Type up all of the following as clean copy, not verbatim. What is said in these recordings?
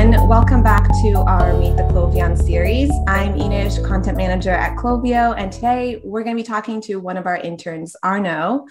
everyone. Welcome back to our Meet the Clovian series. I'm Ines, content manager at Clovio, and today we're going to be talking to one of our interns, Arno.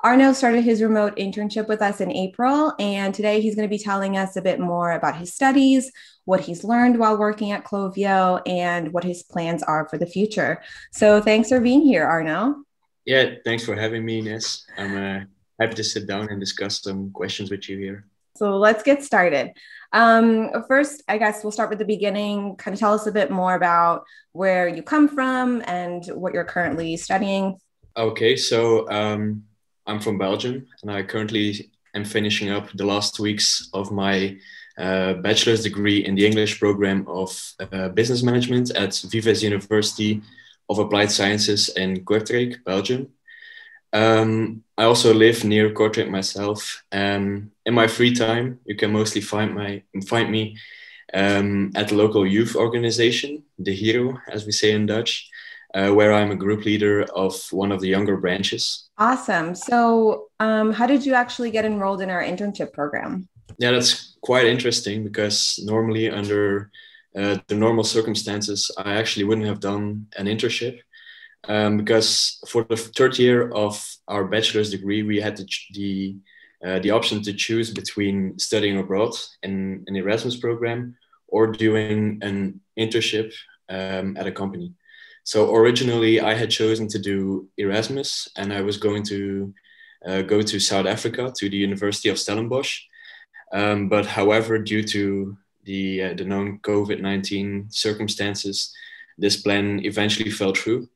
Arno started his remote internship with us in April, and today he's going to be telling us a bit more about his studies, what he's learned while working at Clovio, and what his plans are for the future. So thanks for being here, Arno. Yeah, thanks for having me, Ines. I'm happy to sit down and discuss some questions with you here. So let's get started. First, I guess we'll start with the beginning. Kind of tell us a bit more about where you come from and what you're currently studying. Okay, so I'm from Belgium, and I currently am finishing up the last weeks of my bachelor's degree in the English program of business management at Vives University of Applied Sciences in Kortrijk, Belgium. I also live near Kortrijk myself. In my free time, you can mostly find me at the local youth organization, De Hero, as we say in Dutch, where I'm a group leader of one of the younger branches. Awesome. So how did you actually get enrolled in our internship program? Yeah, that's quite interesting because normally under the normal circumstances, I actually wouldn't have done an internship. Because for the third year of our bachelor's degree, we had the option to choose between studying abroad in an Erasmus program or doing an internship at a company. So originally, I had chosen to do Erasmus, and I was going to go to South Africa to the University of Stellenbosch. But however, due to the known COVID-19 circumstances, this plan eventually fell through.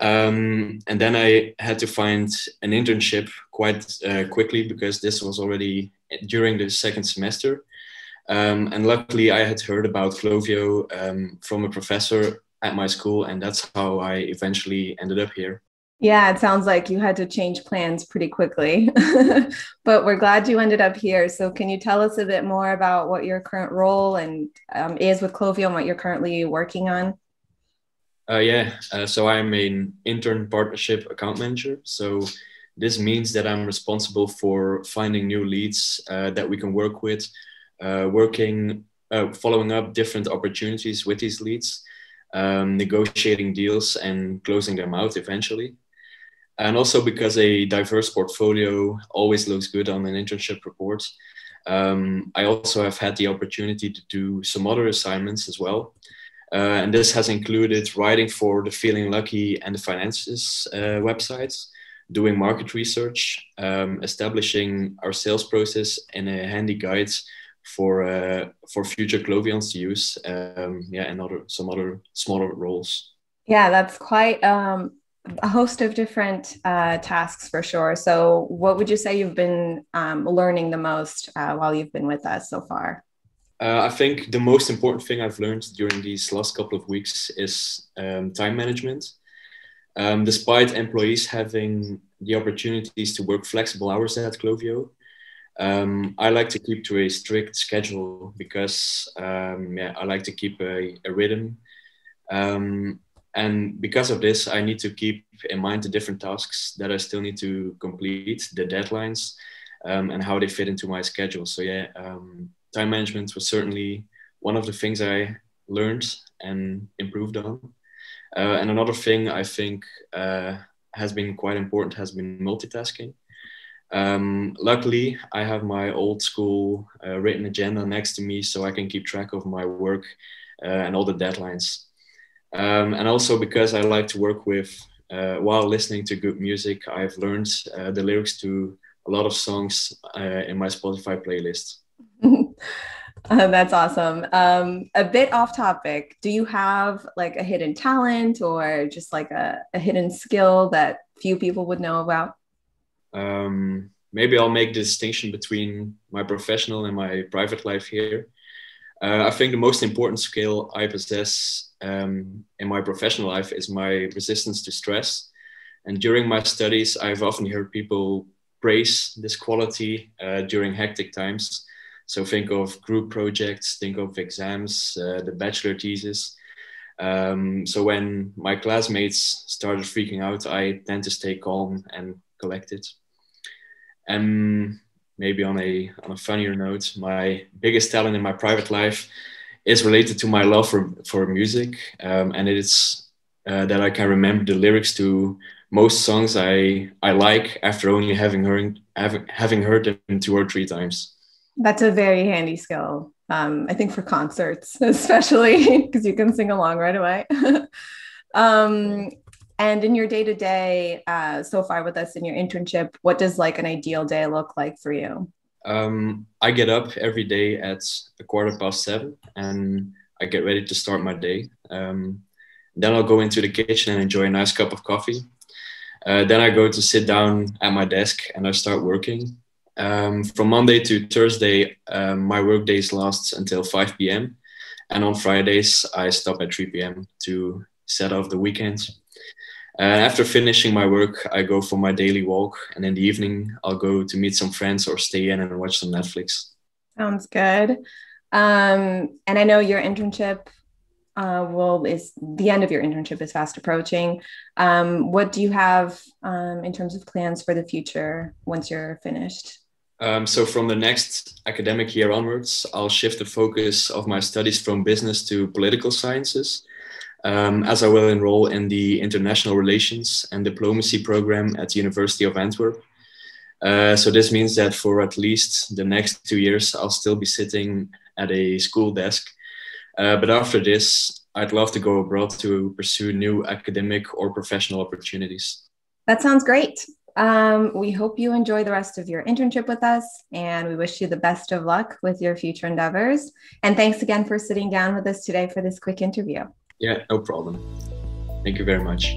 And then I had to find an internship quite quickly because this was already during the second semester. And luckily I had heard about Clovio from a professor at my school, and that's how I eventually ended up here. Yeah, it sounds like you had to change plans pretty quickly, but we're glad you ended up here. So can you tell us a bit more about what your current role and is with Clovio and what you're currently working on? So I'm an intern partnership account manager. So this means that I'm responsible for finding new leads that we can work with, following up different opportunities with these leads, negotiating deals and closing them out eventually. And also because a diverse portfolio always looks good on an internship report, I also have had the opportunity to do some other assignments as well. And this has included writing for the Feeling Lucky and the Finances websites, doing market research, establishing our sales process and a handy guide for future Clovians to use, and some other smaller roles. Yeah, that's quite a host of different tasks for sure. So what would you say you've been learning the most while you've been with us so far? I think the most important thing I've learned during these last couple of weeks is time management. Despite employees having the opportunities to work flexible hours at Clovio, I like to keep to a strict schedule because I like to keep a rhythm. And because of this, I need to keep in mind the different tasks that I still need to complete, the deadlines, and how they fit into my schedule. So yeah. Time management was certainly one of the things I learned and improved on. And another thing I think has been quite important has been multitasking. Luckily, I have my old school written agenda next to me so I can keep track of my work and all the deadlines. And also because I like to work with, while listening to good music, I've learned the lyrics to a lot of songs in my Spotify playlist. That's awesome. A bit off topic. Do you have like a hidden talent or just like a hidden skill that few people would know about? Maybe I'll make the distinction between my professional and my private life here. I think the most important skill I possess in my professional life is my resistance to stress. And during my studies, I've often heard people praise this quality during hectic times. So think of group projects, think of exams, the bachelor thesis. So when my classmates started freaking out, I tend to stay calm and collected. maybe on a funnier note, my biggest talent in my private life is related to my love for music, and it is that I can remember the lyrics to most songs I like after only having heard them 2 or 3 times. That's a very handy skill, I think, for concerts especially, because you can sing along right away. And in your day-to-day, so far with us in your internship, what does like an ideal day look like for you? I get up every day at 7:15 and I get ready to start my day. Then I'll go into the kitchen and enjoy a nice cup of coffee. Then I go to sit down at my desk and I start working. From Monday to Thursday, my work days last until 5 p.m. And on Fridays, I stop at 3 p.m. to set off the weekends. After finishing my work, I go for my daily walk, and in the evening, I'll go to meet some friends or stay in and watch some Netflix. Sounds good. And I know your internship the end of your internship is fast approaching. What do you have in terms of plans for the future once you're finished? So from the next academic year onwards, I'll shift the focus of my studies from business to political sciences, as I will enroll in the International Relations and Diplomacy program at the University of Antwerp. So this means that for at least the next 2 years, I'll still be sitting at a school desk. But after this, I'd love to go abroad to pursue new academic or professional opportunities. That sounds great. We hope you enjoy the rest of your internship with us, and we wish you the best of luck with your future endeavors. And thanks again for sitting down with us today for this quick interview. Yeah, no problem. Thank you very much.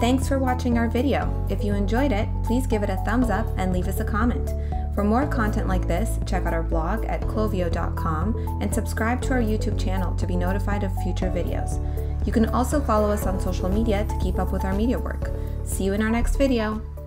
Thanks for watching our video. If you enjoyed it, please give it a thumbs up and leave us a comment. For more content like this, check out our blog at clovio.com and subscribe to our YouTube channel to be notified of future videos. You can also follow us on social media to keep up with our media work. See you in our next video.